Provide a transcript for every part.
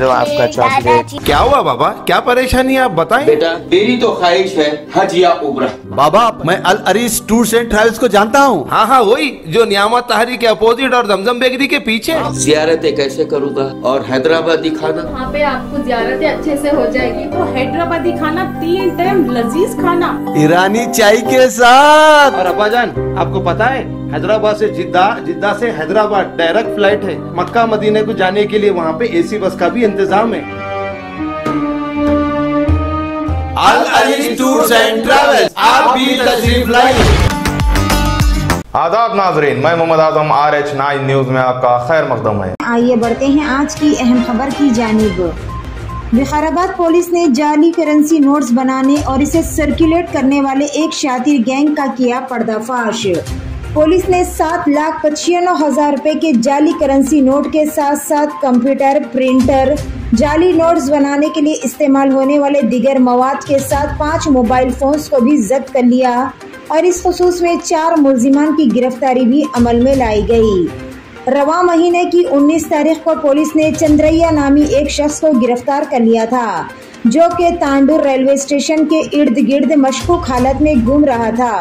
दो आपका चॉकलेट। क्या हुआ बाबा, क्या परेशानी है आप बताएं। बेटा मेरी तो ख्वाहिश है हज या उम्रा। बाबा मैं Al Aris tours and travels को जानता हूँ। हाँ हाँ वही जो नियामत तहरी के अपोजिट और दमदम बेकरी के पीछे। जियारतें कैसे करूँगा और हैदराबादी खाना। वहाँ पे आपको जियारतें अच्छे से हो जाएगी तो हैदराबादी खाना 3 टाइम लजीज खाना ईरानी चाय के साथ। और अब्बाजान आपको पता है हैदराबाद से जिद्दा, जिद्दा से हैदराबाद डायरेक्ट फ्लाइट है। मक्का मदीने को जाने के लिए वहाँ पे एसी बस का भी इंतजाम है। Al Ali tours and travels आप भी तशरीफ लाइए। आदाब नाजरीन, मैं मोहम्मद आजम RH9 न्यूज में आपका खैर मकदम है। आइए बढ़ते हैं आज की अहम खबर की जानिब। विकाराबाद पुलिस ने जाली करेंसी नोट्स बनाने और इसे सर्कुलेट करने वाले एक शातिर गैंग का किया पर्दाफाश। पुलिस ने 7,95,000 रुपए के जाली करेंसी नोट के साथ साथ कंप्यूटर, प्रिंटर, जाली नोट्स बनाने के लिए इस्तेमाल होने वाले दिगर मवाद के साथ 5 मोबाइल फोन्स को भी जब्त कर लिया और इस खसूस में 4 मुलजिमान की गिरफ्तारी भी अमल में लाई गई। रवा महीने की 19 तारीख को पुलिस ने चंद्रैया नामी एक शख्स को गिरफ्तार कर लिया था जो कि तांडूर रेलवे स्टेशन के इर्द गिर्द मशकूक हालत में घूम रहा था।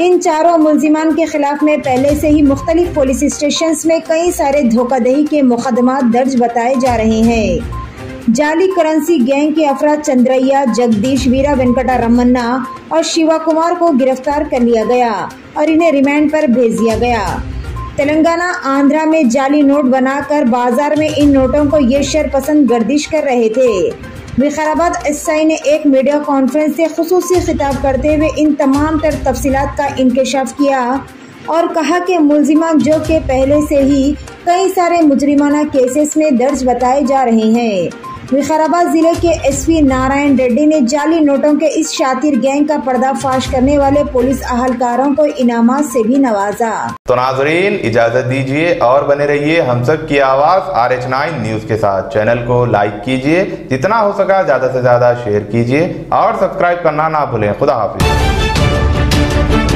इन 4 मुलजिमान के खिलाफ में पहले से ही मुख्तलिफ पुलिस स्टेशन में कई सारे धोखाधड़ी के मुकदमा दर्ज बताए जा रहे हैं। जाली करेंसी गैंग के अफराद चंद्रैया, जगदीश, वीरा, वेंकटा, रमन्ना और शिवा कुमार को गिरफ्तार कर लिया गया और इन्हें रिमांड पर भेज दिया गया। तेलंगाना, आंध्रा में जाली नोट बनाकर बाजार में इन नोटों को ये शरपसंद गर्दिश कर रहे थे। विकाराबाद एसआई ने एक मीडिया कॉन्फ्रेंस से खुसूसी खिताब करते हुए इन तमाम तर तफसीलात का इंकशाफ किया और कहा कि मुलजिमान जो के पहले से ही कई सारे मुजरिमाना केसेस में दर्ज बताए जा रहे हैं। विकाराबाद ज़िले के एसपी नारायण रेड्डी ने जाली नोटों के इस शातिर गैंग का पर्दाफाश करने वाले पुलिस अहलकारों को इनामात से भी नवाजा। तो नाजरीन इजाजत दीजिए और बने रहिए हम सब की आवाज़ RH9 न्यूज़ के साथ। चैनल को लाइक कीजिए, जितना हो सका ज़्यादा से ज़्यादा शेयर कीजिए और सब्सक्राइब करना ना भूलें। खुदा हाफिज़।